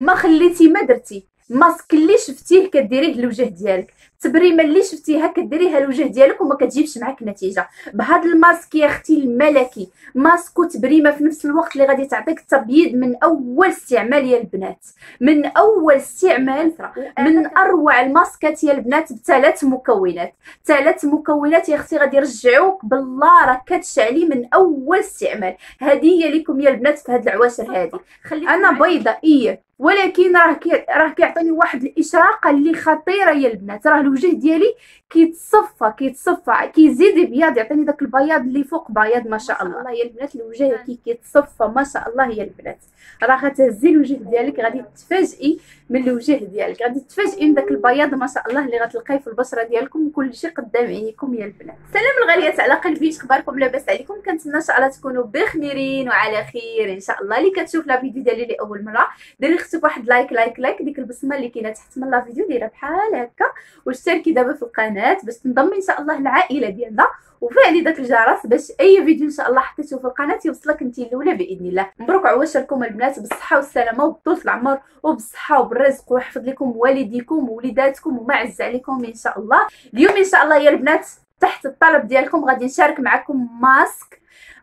ما خليتي ما درتي، ماسك اللي شفتيه كديريه للوجه ديالك، التبريمه اللي شفتيها كديريها للوجه ديالك وما كتجيبش معاك نتيجه. بهذا الماسك يا اختي الملكي، ماسك وتبريمه في نفس الوقت اللي غادي تعطيك التبييض من اول استعمال يا البنات، من اول استعمال. من اروع الماسكات يا البنات بثلاث مكونات، ثلاث مكونات يا اختي غادي يرجعوك بالله راه كتشعلي من اول استعمال. هديه لكم يا البنات في هاد العواشر هادي. انا بيضائيه ولكن راه كيعطيني واحد الاشراقه اللي خطيره يا البنات، راه الوجه ديالي كيتصفى كيزيد بياض، يعطيني داك البياض اللي فوق بياض ما شاء الله يا البنات. الوجه كيتصفى ما شاء الله يا البنات، راه غتهزي الوجه ديالك، غادي تتفاجئي من الوجه ديالك، غادي تتفاجئي من داك البياض ما شاء الله اللي غتلقايه في البشره ديالكم وكلشي قدام عينيكم يا البنات. سلام الغاليات على قلبي، اخباركم؟ لاباس عليكم؟ كنتمنى ان شاء الله تكونوا بخيرين وعلى خير ان شاء الله. اللي كتشوف لا فيديو ديالي لاول مره ديري اختي واحد لايك لايك لايك، ديك البصمه اللي كاينه تحت من لا فيديو دايره بحال هكا، واشتركي دابا في القناه باش تنضمي ان شاء الله العائله ديالنا، وفعلي داك الجرس باش اي فيديو ان شاء الله حطيته في القناه يوصلك انت الاولى باذن الله. مبروك عواشركم البنات، بالصحه والسلامه وبطول العمر وبالصحه وبالرزق، ويحفظ لكم والديكم ووليداتكم وما عز عليكم ان شاء الله. اليوم ان شاء الله يا البنات تحت الطلب ديالكم غادي نشارك معكم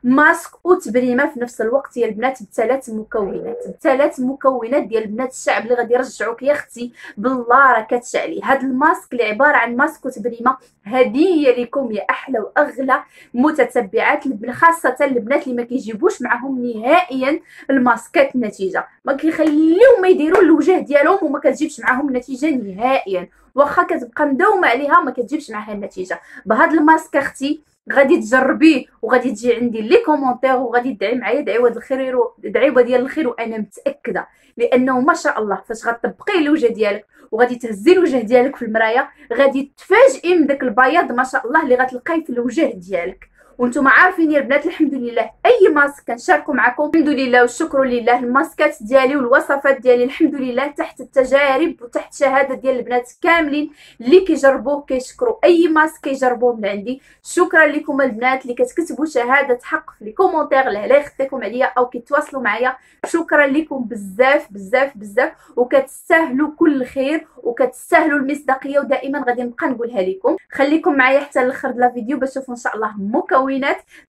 ماسك وتبريمه في نفس الوقت يا البنات بثلاث مكونات، بثلاث مكونات ديال البنات الشعب اللي غادي يرجعوك يا اختي بالله راه كتشعلي. هاد الماسك اللي عباره عن ماسك وتبريمه هديه لكم يا احلى واغلى متتبعات، خاصه البنات اللي ما كيجيبوش معاهم نهائيا الماسكات النتيجه، ما كيخليو ما يديروا الوجه ديالهم وما كتجيبش معاهم النتيجه نهائيا، واخا كتبقى مداومه عليها ما كتجيبش معاها النتيجه. بهاد الماسك اختي غادي تجربيه وغادي تجي عندي لي كومونتير وغادي تدعي معايا دعيوه الخير، دعيوه ديال الخير، وانا متاكده لانه ما شاء الله فاش غتطبقيه الوجه ديالك وغادي تهزي الوجه ديالك في المرايه غادي تفاجئي من داك البياض ما شاء الله اللي غتلقايه في الوجه ديالك. وانتم عارفين يا البنات الحمد لله اي ماسك كنشاركو معكم الحمد لله والشكر لله، الماسكات ديالي والوصفات ديالي الحمد لله تحت التجارب وتحت شهاده ديال البنات كاملين اللي كيجربوه كيشكروا اي ماسك كيجربوه من عندي. شكرا لكم البنات اللي كتكتبوا شهاده حق في لي كومونتير لهلا يخطيكم عليا او كيتواصلوا معايا، شكرا لكم بزاف بزاف بزاف، وكتستاهلوا كل خير وكتستاهلوا المصداقيه، ودائما غادي نبقى نقولها لكم. خليكم معايا حتى لاخر د لا فيديو باش نشوفوا ان شاء الله مكونات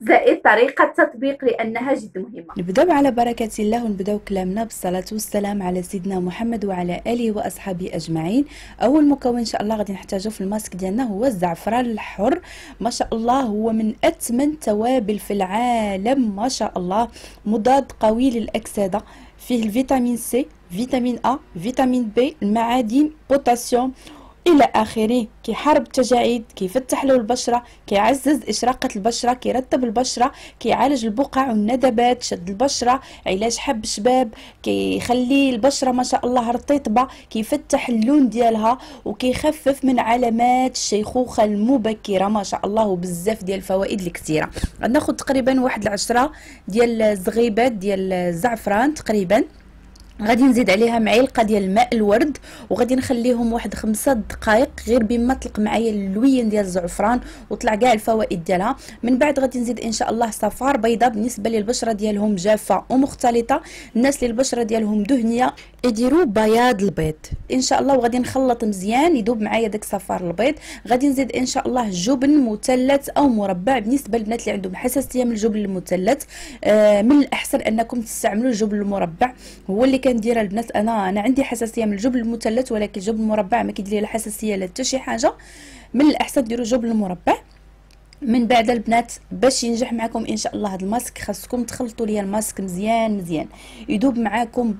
زائد طريقه التطبيق لانها جد مهمه. نبداو على بركه الله ونبداو كلامنا بالصلاه والسلام على سيدنا محمد وعلى اله واصحابه اجمعين. اول مكون ان شاء الله غادي نحتاجو في الماسك ديالنا هو الزعفران الحر، ما شاء الله هو من اثمن التوابل في العالم ما شاء الله، مضاد قوي للاكسده، فيه الفيتامين سي، فيتامين ا، فيتامين بي، المعادن، بوتاسيوم الى اخره، كيحارب التجاعيد، كيفتح له البشره، كيعزز اشراقه البشره، كيرطب البشره، كيعالج البقع والندبات، شد البشره، علاج حب الشباب، كيخلي البشره ما شاء الله رطيبه، كيفتح اللون ديالها، وكيخفف من علامات الشيخوخه المبكره ما شاء الله، وبزاف ديال الفوائد الكثيره. غناخذ تقريبا واحد 10 ديال الزغيبات ديال الزعفران تقريبا، غادي نزيد عليها معلقه ديال الماء الورد، وغادي نخليهم واحد 5 دقائق غير بما طلق معايا اللوين ديال الزعفران وطلع كاع الفوائد ديالها. من بعد غادي نزيد ان شاء الله صفار بيضاء بالنسبه للبشره ديالهم جافه ومختلطه، الناس اللي البشره ديالهم دهنيه يديروا بياض البيض ان شاء الله، وغادي نخلط مزيان يذوب معايا داك الصفار البيض. غادي نزيد ان شاء الله جبن مثلث او مربع بالنسبه للبنات اللي عندهم حساسيه من الجبن المثلث، من الاحسن انكم تستعملوا الجبن المربع، هو اللي كندير البنات. انا عندي حساسيه من الجبن المثلث، ولكن الجبن المربع ما كيدير لي لا حساسيه لا حتى شي حاجه، من الاحسن ديروا جبن المربع. من بعد البنات باش ينجح معكم ان شاء الله هذا الماسك خاصكم تخلطوا ليا الماسك مزيان مزيان يذوب معاكم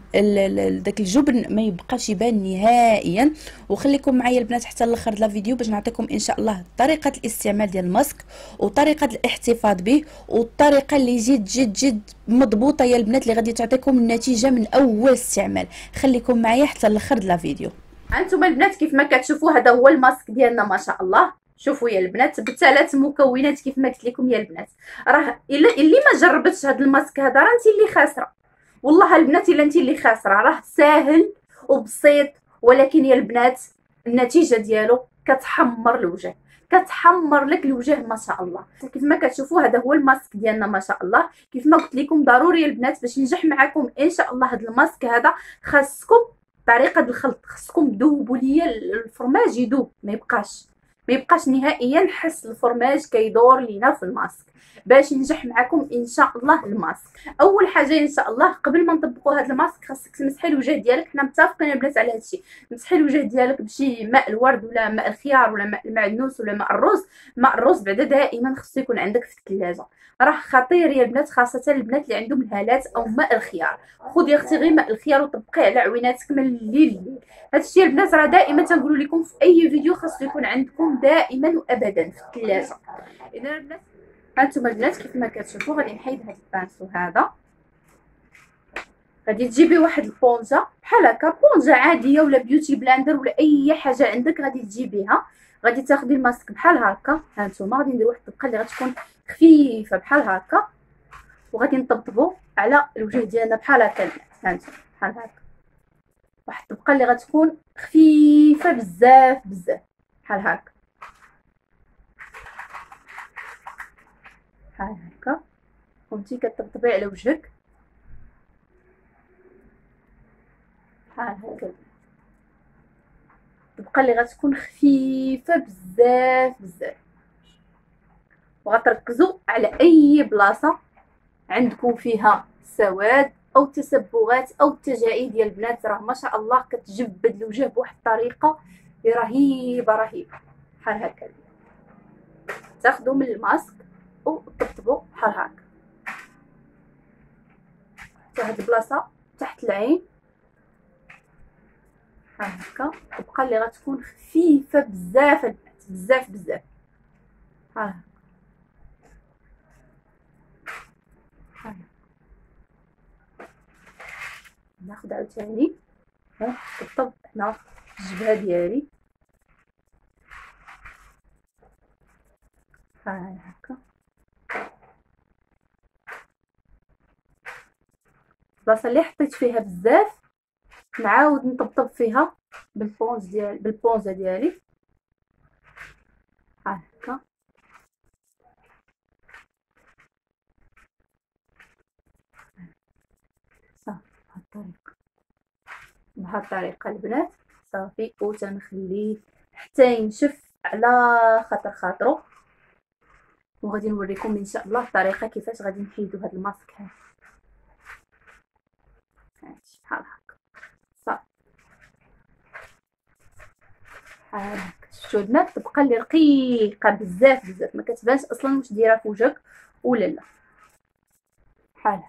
داك الجبن ما يبقاش يبان نهائيا. وخليكم معايا البنات حتى الاخر ديال الفيديو باش نعطيكم ان شاء الله طريقه الاستعمال ديال الماسك وطريقه الاحتفاظ به والطريقه اللي جد مضبوطه يا البنات اللي غادي تعطيكم النتيجه من اول استعمال. خليكم معايا حتى الاخر ديال الفيديو. هانتوما البنات كيف ما كتشوفوا هذا هو الماسك ديالنا ما شاء الله، شوفوا يا البنات بثلاث مكونات كيف ما قلت لكم يا البنات. راه اللي ما جربتش هذا الماسك هذا راه انت اللي خاسره والله البنات، الا انت اللي خاسره، راه ساهل وبسيط ولكن يا البنات النتيجه ديالو كتحمر الوجه، كتحمر لك الوجه ما شاء الله. كيف ما كتشوفوا هذا هو الماسك ديالنا ما شاء الله. كيف ما قلت لكم ضروري البنات باش ينجح معكم ان شاء الله هذا الماسك هذا خاصكم طريقه الخلط خصكم تذوبوا ليا الفرماج يذوب، ما يبقاش نهائيا حس الفرماج كيدور لينا في الماسك باش ينجح معكم ان شاء الله الماسك. اول حاجه ان شاء الله قبل ما نطبقوا هذا الماسك خاصك تمسحي الوجه ديالك، حنا متفقين البنات على هذا الشيء، تمسحي الوجه ديالك بشي ماء الورد ولا ماء الخيار ولا ماء المعدنوس ولا ماء الرز. ماء الرز بعدا دائما خصو يكون عندك في الثلاجه، راه خطير يا البنات، خاصه البنات اللي عندهم الهالات او ماء الخيار. خذي يا اختي غير ماء الخيار وطبقيه على عويناتك من الليل. هذا الشيء البنات راه دائما تنقولوا لكم في اي فيديو خاصو يكون عندكم دائما وابدا في الثلاجه. اذا البنات هانتوما البنات كيف ما كتشوفوا غادي نحيد هذا البانسو، هذا غادي تجيبي واحد البونجه بحال هكا، بونجه عاديه ولا بيوتي بلاندر ولا اي حاجه عندك غادي تجيبيها، غادي تاخدي الماسك بحال هكا. هانتوما غادي ندير واحد الطبقه اللي غتكون خفيفه بحال هكا وغادي نطبطبو على الوجه ديالنا بحال هكا. هانتوما بحال هكا واحد الطبقه اللي غتكون خفيفه بزاف بزاف بحال هكا بحال هكا، فهمتي؟ كتطبطبي على وجهك بحال هكا، الطبقه اللي غتكون خفيفه بزاف بزاف، وغتركزوا على اي بلاصه عندكم فيها سواد او تسبغات او تجاعيد. ديال البنات راه ما شاء الله كتجبد الوجه بواحد الطريقه رهيبه رهيبه بحال هكا. تاخذوا من الماسك وطبطبوا بحال هكا حتى هاد البلاصه تحت العين بحال هكا، الطبقه اللي غتكون خفيفه بزاف بزاف بزاف بحال هكا بحال هكا. ناخد عاوتاني نطبطب هنا الجبهه ديالي بحال هكا، البلاصه اللي حطيت فيها بزاف نعاود نطبطب فيها بالبونزه ديالي بحال هكا. صافي بهاد الطريقه، بهاد الطريقه البنات صافي، وتنخليه حتى ينشف على خاطرو، وغادي نوريكم ان شاء الله الطريقه كيفاش غادي نحيدو هاد الماسك هذا بحال هكا. صافي بحال هكا، شفتوا البنات تبقى لي رقيقه بزاف بزاف، ما كتبانش اصلا واش دايره في وجهك ولا لا بحال هكا.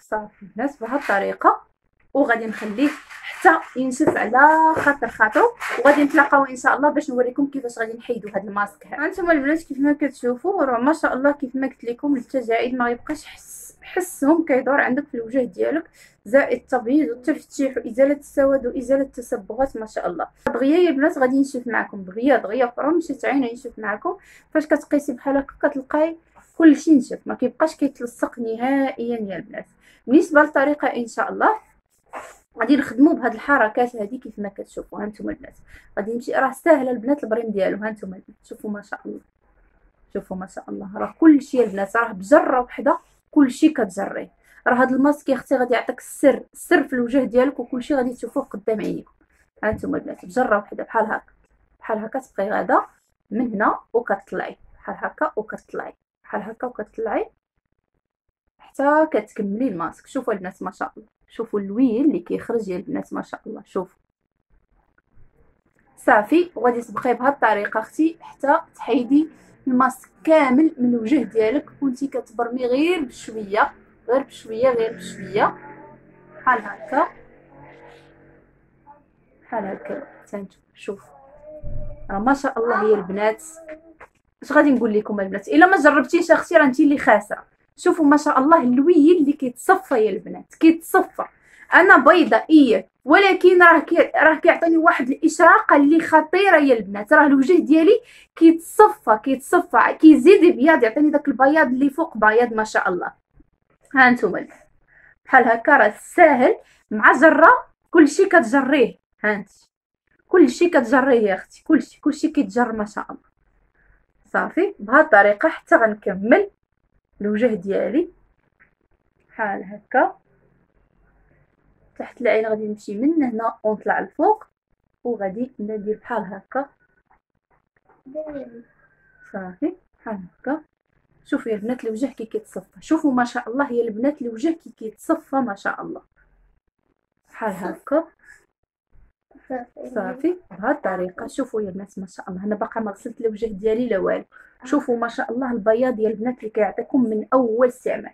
صافي البنات بهاد الطريقه، وغادي نخليه حتى ينشف على خاطرو، وغادي نتلاقاو ان شاء الله باش نوريكم كيفاش غادي نحيدوا هذا الماسك هذا. هانتوما البنات كيف ما كتشوفوا راه ما شاء الله كيف ما قلت لكم التجاعيد ما يبقاش حسهم كيدور عندك في الوجه ديالك، زائد التبييض والتفتيح وازاله السواد وازاله التسبغات ما شاء الله. دغيا يا البنات غادي ينشف معكم، دغيا فرا ماشي تعينه ينشف معكم. فاش كتقيسي بحال هكا كتلقاي كلشي نشف، ما كيبقاش كيتلصق نهائيا يا البنات. بالنسبه للطريقه ان شاء الله غادي نخدموا بهاد الحركات هادي كيف ما كتشوفوا. هانتوما البنات غادي نمشي، راه ساهله البنات البريم ديالو. هانتوما البنات شوفوا ما شاء الله، شوفوا ما شاء الله راه كلشي البنات، راه بجره وحده كلشي كتجريه. راه هاد الماسك يا اختي غادي يعطيك السر في الوجه ديالك، وكلشي غادي تشوفوه قدام عينيكم. هانتوما البنات بجره وحده بحال هكا بحال هكا، تبقاي غاده من هنا وكتطلعي بحال هكا وكتطلعي بحال هكا وكتطلعي حتى كتكملي الماسك. شوفوا البنات ما شاء الله، شوفوا اللوين اللي كيخرج يا البنات ما شاء الله، شوفوا. صافي وغادي تبقاي بهاد الطريقه اختي حتى تحيدي الماسك كامل من الوجه ديالك، وانتي كتبرمي غير بشويه غير بشويه غير بشويه بحال هكا بحال هكا. تانتو شوفوا راه ما شاء الله يا البنات، اش غادي نقول لكم البنات، الا ما جربتيش اختي راه انتي اللي خاسره. شوفوا ما شاء الله اللوي اللي كيتصفى يا البنات، كيتصفى. انا بيضائيه ولكن راه كيعطيني واحد الاشراقه اللي خطيره يا البنات. راه الوجه ديالي كيتصفى كيتصفى كيزيد بياض، يعطيني داك البياض اللي فوق بياض ما شاء الله. ها نتوما بحال هكا راه ساهل، مع جره كلشي كتجريه. ها انت كلشي كتجريه يا اختي، كلشي كيتجر ما شاء الله. صافي بهاد الطريقه حتى غنكمل الوجه ديالي بحال هكا تحت العين، غادي نمشي من هنا ونطلع لفوق وغادي ندير بحال هكا صافي بحال هكا. شوفوا يا بنات الوجه كي كيتصفى، شوفوا ما شاء الله يا البنات الوجه كي كيتصفى ما شاء الله بحال هكا صافي بهذه الطريقه. شوفوا يا الناس ما شاء الله انا باقا ما غسلت الوجه ديالي لا والو. شوفوا ما شاء الله البياض ديال البنات اللي كيعطيكم من اول استعمال.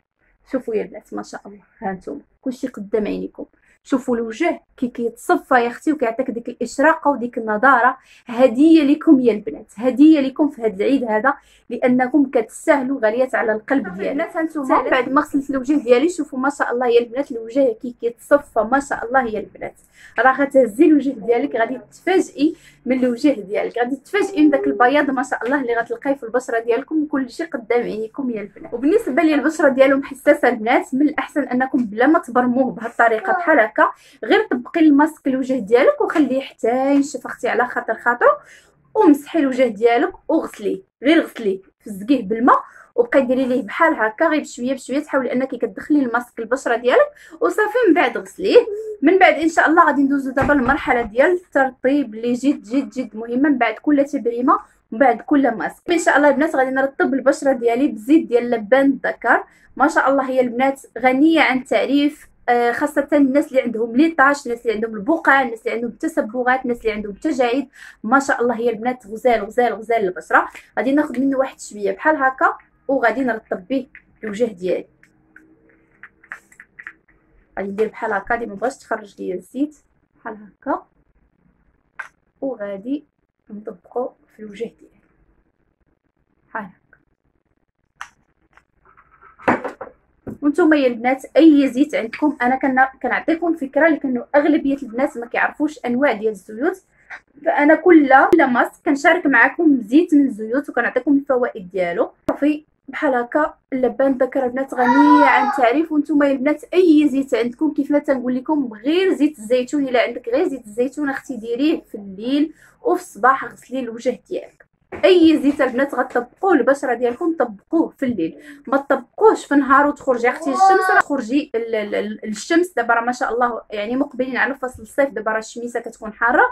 شوفوا يا الناس ما شاء الله ها نتوما كلشي قدام عينيكم. شوفوا الوجه كي كيتصفى يا اختي وكيعطيك ديك الاشراقه وديك النضاره. هديه لكم يا البنات، هديه لكم في هذا العيد هذا لانكم كتستاهلوا غاليات على القلب ديالي البنات. هانتوما بعد ما غسلت الوجه ديالي شوفوا ما شاء الله يا البنات الوجه كي كيتصفى ما شاء الله يا البنات. راه غتهزي الوجه ديالك غادي تتفاجئي من الوجه ديالك، غادي تتفاجئي من داك البياض ما شاء الله اللي غتلقاي في البشره ديالكم كلشي قدام عينيكم يا البنات. وبالنسبه لي البشره ديالهم حساسه البنات، من الاحسن انكم بلا ما تبرموه بهذه الطريقه بحال هكا غير طبقي الماسك للوجه ديالك وخليه حتى ينشف اختي على خاطر خاطره، ومسحي الوجه ديالك وغسليه غير غسليه فزقيه بالماء وبقاي ديري ليه بحال هكا غير بشويه بشويه تحاولي انك كتدخلي الماسك للبشره ديالك وصافي. من بعد غسليه، من بعد ان شاء الله غادي ندوزو دابا للمرحله ديال الترطيب اللي جد جد جد مهمه. من بعد كل تبريمه من بعد كل ماسك ان شاء الله البنات غادي نرطب البشره ديالي بزيت ديال لبان الذكر ما شاء الله هي البنات غنيه عن التعريف، خاصة الناس اللي عندهم ليطاش، الناس اللي عندهم البقع، الناس اللي عندهم التسبغات، الناس اللي عندهم تجاعيد ما شاء الله هي البنات غزال غزال غزال البشرة. غادي ناخذ منه واحد شوية بحال هكا وغادي نرطب به الوجه ديالي. غادي ندير بحال هكا ديما باش تخرج ليا الزيت بحال هكا وغادي نطبقو في الوجه ديالي بحال هكا. وانتم يا البنات اي زيت عندكم، انا كنعطيكم فكره لانه اغلبيه البنات ما كيعرفوش انواع ديال الزيوت، فانا كل ماسك كنشارك معكم زيت من الزيوت وكنعطيكم الفوائد ديالو. صافي بحال هكا اللبان الذكر البنات غنيه عن التعريف، وانتم يا البنات اي زيت عندكم كيف ما تنقول لكم غير زيت الزيتون. الا عندك غير زيت الزيتون اختي ديريه في الليل وفي الصباح غسلي الوجه ديالك. اي زيت البنات غتطبقوه البشره ديالكم طبقوه في الليل، ما تطبقوهش في النهار وتخرجي اختي الشمس. خرجي الشمس دابا ما شاء الله يعني مقبلين على فصل الصيف، دابا الشميسه كتكون حاره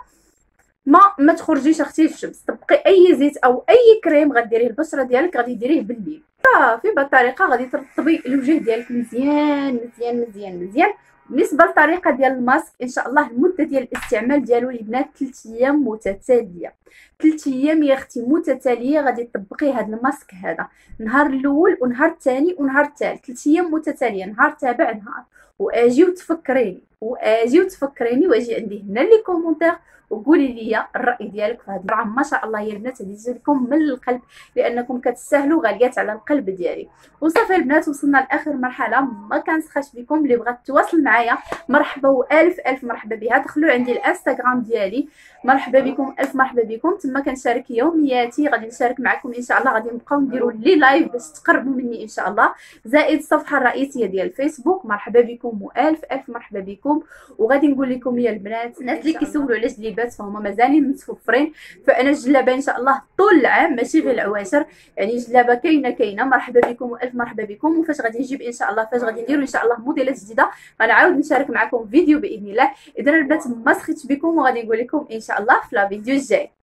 ما تخرجيش اختي الشمس. طبقي اي زيت او اي كريم غديريه البشره ديالك غادي ديريه بالليل صافي. بهذه الطريقه غادي ترطبي الوجه ديالك مزيان مزيان مزيان مزيان. بالنسبه للطريقه ديال الماسك ان شاء الله المده ديال الاستعمال ديالو البنات 3 ايام متتاليه، 3 ايام يا اختي متتاليه غادي تطبقي هذا الماسك هذا نهار الاول ونهار الثاني ونهار الثالث، 3 ايام متتاليه نهار تابع نهار. واجي وتفكريني واجي وتفكريني واجي عندي هنا لي كومونتير وقولي لي الراي ديالك في هذا الرعم ما شاء الله يا البنات. هذه لكم من القلب لانكم كتستاهلوا غاليات على القلب ديالي. وصافي البنات وصلنا لاخر مرحله، ما كنسخاش بكم اللي بغات تواصل معايا مرحبا والف الف مرحبا بها. دخلوا عندي الانستغرام ديالي مرحبا بكم الف مرحبا بكم، تما كنشارك يومياتي غادي نشارك معكم ان شاء الله. غادي نبقاو نديروا لي لايف باش تقربوا مني ان شاء الله، زائد الصفحه الرئيسيه ديال الفيسبوك مرحبا بكم والف الف مرحبا بكم. وغادي نقول لكم يا البنات الناس اللي كيسولوا على جليبات فهما مازالين متوفرين، فانا الجلابه ان شاء الله طول العام ماشي غير العواشر، يعني الجلابه كاينه. مرحبا بكم والف مرحبا بكم. وفاش غادي نجيب ان شاء الله، فاش غادي نديروا ان شاء الله موديلات جديده غنعاود نشارك معكم فيديو باذن الله. اذا البنات ما سخيتش بكم وغادي نقول لكم ان شاء الله في لا فيديو الجاي.